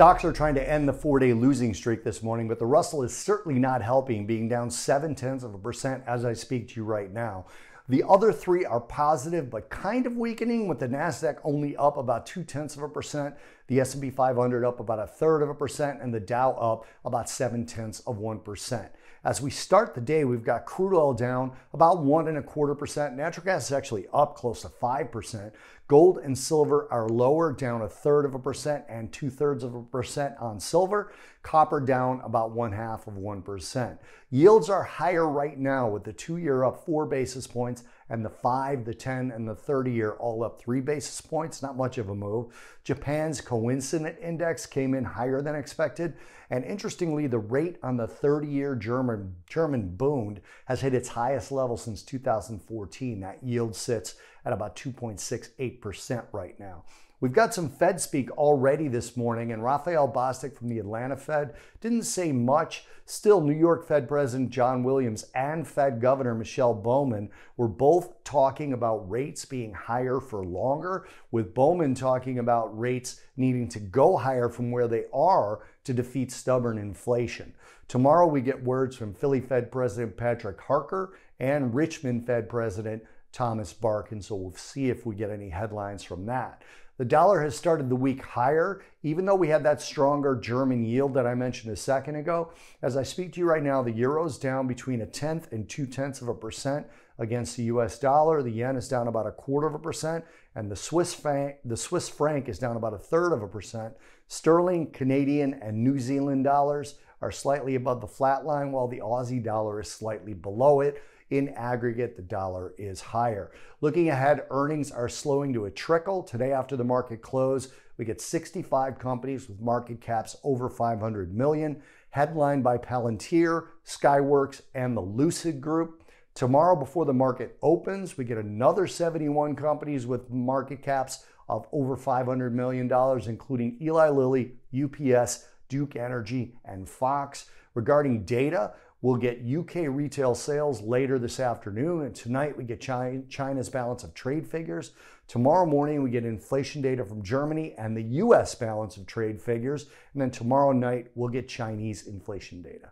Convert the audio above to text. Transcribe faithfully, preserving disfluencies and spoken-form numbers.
Stocks are trying to end the four-day losing streak this morning, but the Russell is certainly not helping, being down seven-tenths of a percent as I speak to you right now. The other three are positive, but kind of weakening, with the NASDAQ only up about two-tenths of a percent, the S and P five hundred up about a third of a percent, and the Dow up about seven-tenths of one percent. As we start the day, we've got crude oil down about one and a quarter percent. Natural gas is actually up close to five percent. Gold and silver are lower, down a third of a percent and two thirds of a percent on silver. Copper down about one half of one percent. Yields are higher right now, with the two-year up four basis points and the five, the ten, and the thirty-year all up three basis points. Not much of a move. Japan's coincident index came in higher than expected. And interestingly, the rate on the thirty-year German, German Bund has hit its highest level since two thousand fourteen. That yield sits at about two point six eight percent right now. We've got some Fed speak already this morning, and Rafael Bostic from the Atlanta Fed didn't say much. Still, New York Fed President John Williams and Fed Governor Michelle Bowman were both talking about rates being higher for longer, with Bowman talking about rates needing to go higher from where they are to defeat stubborn inflation. Tomorrow we get words from Philly Fed President Patrick Harker and Richmond Fed President Thomas Barkin, so we'll see if we get any headlines from that. The dollar has started the week higher, even though we had that stronger German yield that I mentioned a second ago. As I speak to you right now, the euro's down between a tenth and two-tenths of a percent against the U S dollar. The yen is down about a quarter of a percent, and the Swiss franc, the Swiss franc is down about a third of a percent. Sterling, Canadian, and New Zealand dollars are slightly above the flat line, while the Aussie dollar is slightly below it. In aggregate, the dollar is higher. Looking ahead, earnings are slowing to a trickle. Today, after the market close, we get sixty-five companies with market caps over five hundred million, headlined by Palantir, Skyworks, and the Lucid Group. Tomorrow, before the market opens, we get another seventy-one companies with market caps of over five hundred million dollars, including Eli Lilly, U P S, Duke Energy, and Fox. Regarding data, we'll get U K retail sales later this afternoon, and tonight we get China's balance of trade figures. Tomorrow morning we get inflation data from Germany and the U S balance of trade figures, and then tomorrow night we'll get Chinese inflation data.